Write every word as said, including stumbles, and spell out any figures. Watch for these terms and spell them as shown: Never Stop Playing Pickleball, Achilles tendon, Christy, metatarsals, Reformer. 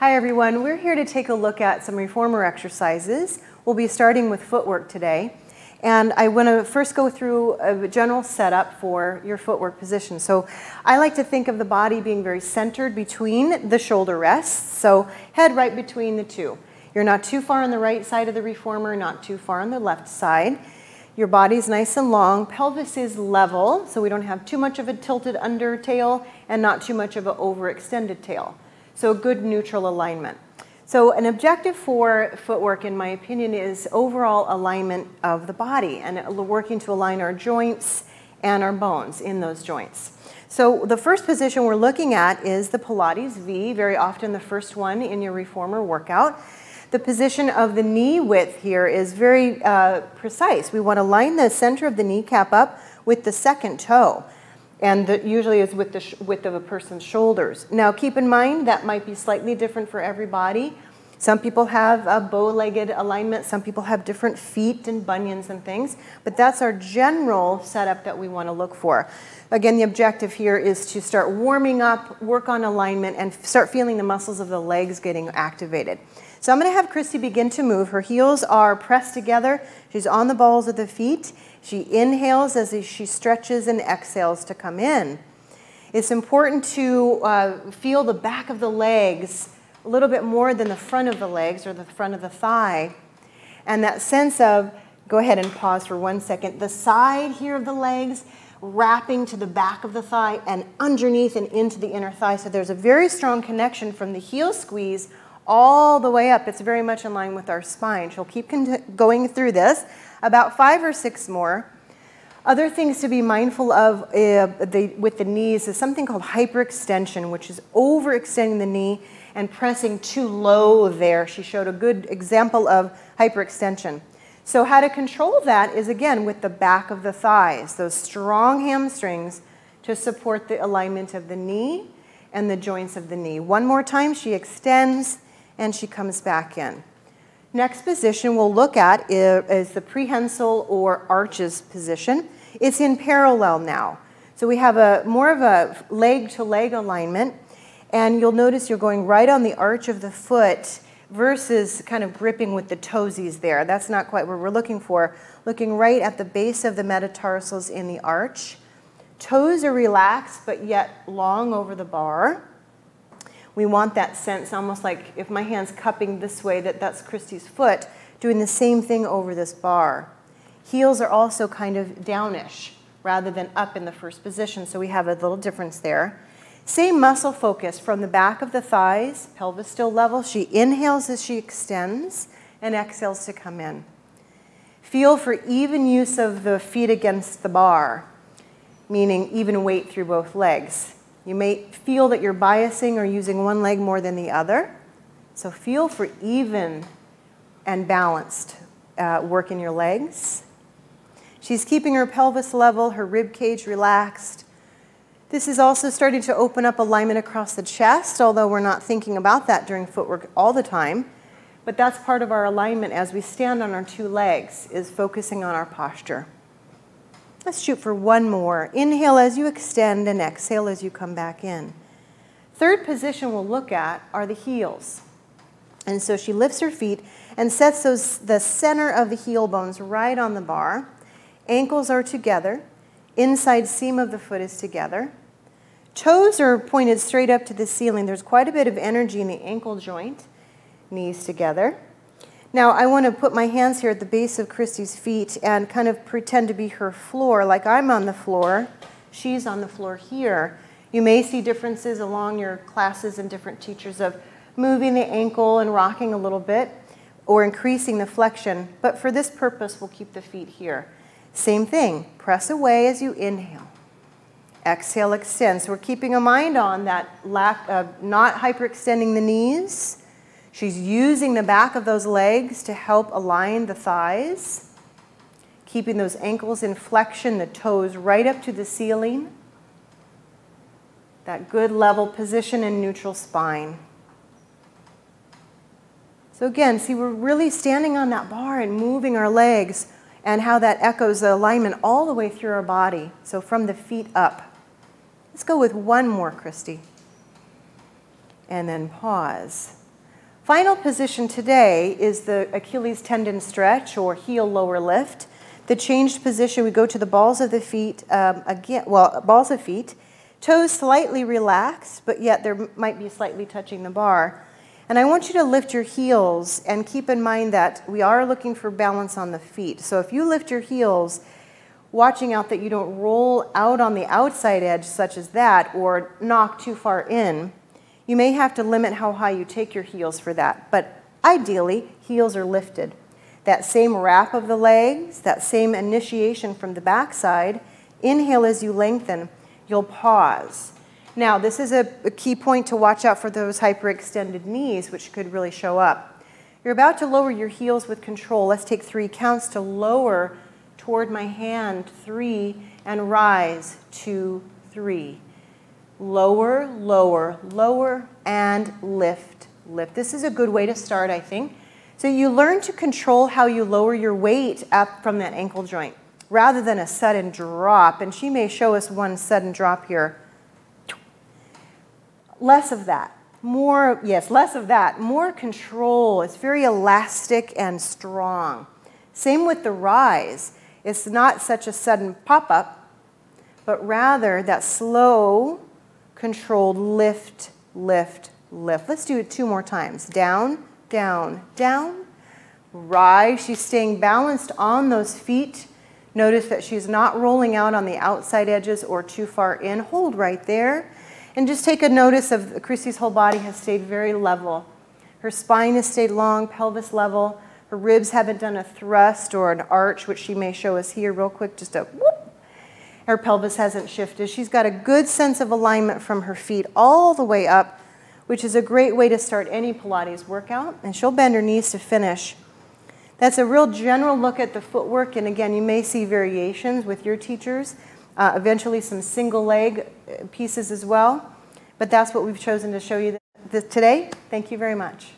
Hi everyone, we're here to take a look at some reformer exercises. We'll be starting with footwork today. And I want to first go through a general setup for your footwork position. So I like to think of the body being very centered between the shoulder rests, so head right between the two. You're not too far on the right side of the reformer, not too far on the left side. Your body's nice and long, pelvis is level, so we don't have too much of a tilted under tail and not too much of an overextended tail. So good neutral alignment. So an objective for footwork, in my opinion, is overall alignment of the body and working to align our joints and our bones in those joints. So the first position we're looking at is the Pilates V, very often the first one in your reformer workout. The position of the knee width here is very uh, precise. We want to line the center of the kneecap up with the second toe. And that usually is with the sh width of a person's shoulders. Now keep in mind that might be slightly different for everybody. Some people have a bow-legged alignment, some people have different feet and bunions and things, but that's our general setup that we want to look for. Again, the objective here is to start warming up, work on alignment, and start feeling the muscles of the legs getting activated. So I'm going to have Christy begin to move. Her heels are pressed together. She's on the balls of the feet. She inhales as she stretches and exhales to come in. It's important to uh, feel the back of the legs a little bit more than the front of the legs or the front of the thigh. And that sense of, go ahead and pause for one second, the side here of the legs wrapping to the back of the thigh and underneath and into the inner thigh. So there's a very strong connection from the heel squeeze all the way up. It's very much in line with our spine. She'll keep going through this, about five or six more. Other things to be mindful of uh, the, with the knees is something called hyperextension, which is overextending the knee and pressing too low there. She showed a good example of hyperextension. So how to control that is, again, with the back of the thighs, those strong hamstrings to support the alignment of the knee and the joints of the knee. One more time, she extends and she comes back in. Next position we'll look at is the prehensile or arches position. It's in parallel now. So we have a more of a leg-to-leg alignment, and you'll notice you're going right on the arch of the foot versus kind of gripping with the toesies there. That's not quite what we're looking for. Looking right at the base of the metatarsals in the arch. Toes are relaxed, but yet long over the bar. We want that sense, almost like if my hand's cupping this way, that that's Christy's foot, doing the same thing over this bar. Heels are also kind of downish rather than up in the first position, so we have a little difference there. Same muscle focus from the back of the thighs, pelvis still level. She inhales as she extends and exhales to come in. Feel for even use of the feet against the bar, meaning even weight through both legs. You may feel that you're biasing or using one leg more than the other. So feel for even and balanced uh, work in your legs. She's keeping her pelvis level, her rib cage relaxed. This is also starting to open up alignment across the chest, although we're not thinking about that during footwork all the time. But that's part of our alignment as we stand on our two legs, is focusing on our posture. Let's shoot for one more. Inhale as you extend and exhale as you come back in. Third position we'll look at are the heels. And so she lifts her feet and sets those, the center of the heel bones right on the bar. Ankles are together. Inside seam of the foot is together. Toes are pointed straight up to the ceiling. There's quite a bit of energy in the ankle joint. Knees together. Now I want to put my hands here at the base of Christy's feet and kind of pretend to be her floor, like I'm on the floor, she's on the floor here. You may see differences along your classes and different teachers of moving the ankle and rocking a little bit or increasing the flexion, but for this purpose we'll keep the feet here. Same thing, press away as you inhale. Exhale, extend. So we're keeping a mind on that lack of not hyperextending the knees. She's using the back of those legs to help align the thighs, keeping those ankles in flexion, the toes right up to the ceiling. That good level position and neutral spine. So again, see, we're really standing on that bar and moving our legs and how that echoes the alignment all the way through our body, so from the feet up. Let's go with one more, Christy. And then pause. Final position today is the Achilles tendon stretch or heel lower lift. The changed position, we go to the balls of the feet, um, again, well, balls of feet, toes slightly relaxed, but yet there might be slightly touching the bar. And I want you to lift your heels and keep in mind that we are looking for balance on the feet. So if you lift your heels, watching out that you don't roll out on the outside edge such as that or knock too far in, you may have to limit how high you take your heels for that. But ideally, heels are lifted. That same wrap of the legs, that same initiation from the backside, inhale as you lengthen, you'll pause. Now, this is a, a key point to watch out for those hyperextended knees, which could really show up. You're about to lower your heels with control. Let's take three counts to lower toward my hand, three, and rise, two, three. Lower, lower, lower, and lift, lift. This is a good way to start, I think. So you learn to control how you lower your weight up from that ankle joint, rather than a sudden drop, and she may show us one sudden drop here. Less of that, more, yes, less of that, more control. It's very elastic and strong. Same with the rise. It's not such a sudden pop-up, but rather that slow, controlled lift, lift, lift. Let's do it two more times. Down, down, down, rise. She's staying balanced on those feet. Notice that she's not rolling out on the outside edges or too far in. Hold right there. And just take a notice of Christy's whole body has stayed very level. Her spine has stayed long, pelvis level. Her ribs haven't done a thrust or an arch, which she may show us here real quick, just a whoop. Her pelvis hasn't shifted. She's got a good sense of alignment from her feet all the way up, which is a great way to start any Pilates workout. And she'll bend her knees to finish. That's a real general look at the footwork. And again, you may see variations with your teachers. Uh, eventually some single leg pieces as well. But that's what we've chosen to show you th- th- today. Thank you very much.